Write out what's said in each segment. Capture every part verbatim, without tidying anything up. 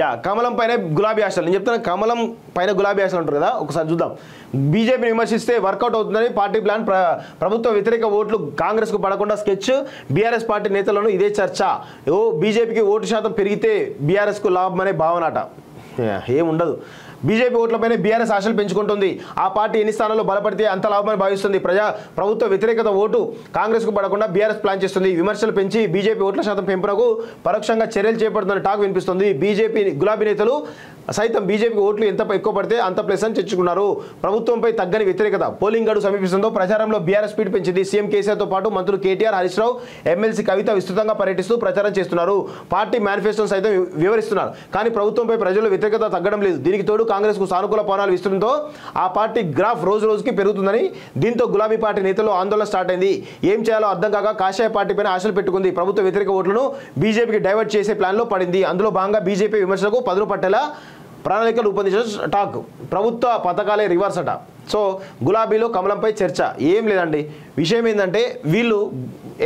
Yeah కమలం పైన గులాబీ ఆశలు నేను చెప్తాను. కమలం పైన గులాబీ ఆశలు అంటారు కదా, ఒకసారి చూద్దాం. బీజేపీని విమర్శిస్తే వర్కౌట్ అవుతుందని పార్టీ ప్లాన్, ప్రభుత్వ వ్యతిరేక ఓట్లు కాంగ్రెస్కు పడకుండా స్కెచ్, బీఆర్ఎస్ పార్టీ నేతలను ఇదే చర్చ. ఓ బీజేపీకి ఓటు శాతం పెరిగితే బీఆర్ఎస్కు లాభం అనే భావనట, ఏముండదు. బీజేపీ ఓట్లపైనే బీఆర్ఎస్ ఆశలు పెంచుకుంటుంది. ఆ పార్టీ ఎన్ని స్థానాల్లో బలపడితే అంత లాభమని భావిస్తుంది. ప్రజా ప్రభుత్వ వ్యతిరేకత ఓటు కాంగ్రెస్కు పడకుండా బీఆర్ఎస్ ప్లాన్ చేస్తుంది. విమర్శలు పెంచి బీజేపీ ఓట్ల శాతం పెంపునకు పరోక్షంగా చర్యలు చేపడుతున్న టాక్ వినిపిస్తుంది. బీజేపీ గులాబీ నేతలు సైతం బీజేపీకి ఓట్లు ఎంత ఎక్కువ పడితే అంత ప్లస్ అని చర్చుకున్నారు. ప్రభుత్వంపై తగ్గని వ్యతిరేకత పోలింగ్ గడువు సమీపిస్తుందో ప్రచారంలో బీఆర్ఎస్ స్పీడ్ పెంచింది. సీఎం కేసీఆర్తో పాటు మంత్రులు కేటీఆర్, హరీష్ రావు, ఎమ్మెల్సీ కవిత విస్తృతంగా పర్యటిస్తూ ప్రచారం చేస్తున్నారు. పార్టీ మేనిఫెస్టోను సైతం వివరిస్తున్నారు. కానీ ప్రభుత్వంపై ప్రజల్లో వ్యతిరేకత తగ్గడం లేదు. దీనికి తోడు కాంగ్రెస్ కు సానుకూల పవనాలు ఇస్తుండటంతో ఆ పార్టీ గ్రాఫ్ రోజు రోజుకి పెరుగుతుందని దీంతో గులాబీ పార్టీ నేతలు ఆందోళన స్టార్ట్ అయింది. ఏం చేయాలో అర్థం కాక కాషాయ పార్టీపైన ఆశలు పెట్టుకుంది. ప్రభుత్వ వ్యతిరేక ఓట్లను బీజేపీకి డైవర్ట్ చేసే ప్లాన్లో పడింది. అందులో భాగంగా బీజేపీ విమర్శలకు పదును పట్టేలా ప్రణాళికలు రూపొందించిన టాక్. ప్రభుత్వ పథకాలే రివర్స్ అట. సో గులాబీలో కమలంపై చర్చ ఏం లేదండి. విషయం ఏంటంటే వీళ్ళు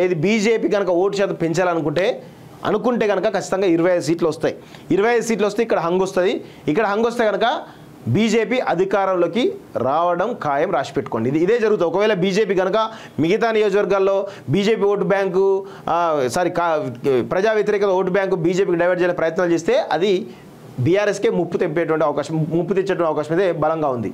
ఏది బీజేపీ కనుక ఓటు శాతం పెంచాలనుకుంటే అనుకుంటే కనుక ఖచ్చితంగా ఇరవై ఐదు సీట్లు వస్తాయి. ఇరవై ఐదు సీట్లు వస్తే ఇక్కడ హంగు వస్తుంది. ఇక్కడ హంగు వస్తే కనుక బీజేపీ అధికారంలోకి రావడం ఖాయం, రాసి పెట్టుకోండి. ఇది ఇదే జరుగుతుంది. ఒకవేళ బీజేపీ కనుక మిగతా నియోజకవర్గాల్లో బీజేపీ ఓటు బ్యాంకు సారీ కా ప్రజా వ్యతిరేకత ఓటు బ్యాంకు బీజేపీకి డైవర్ట్ చేసే ప్రయత్నాలు చేస్తే అది బీఆర్ఎస్కే ముప్పు తెంపేటువంటి అవకాశం, ముప్పు తెచ్చేటువంటి అవకాశం అయితే బలంగా ఉంది.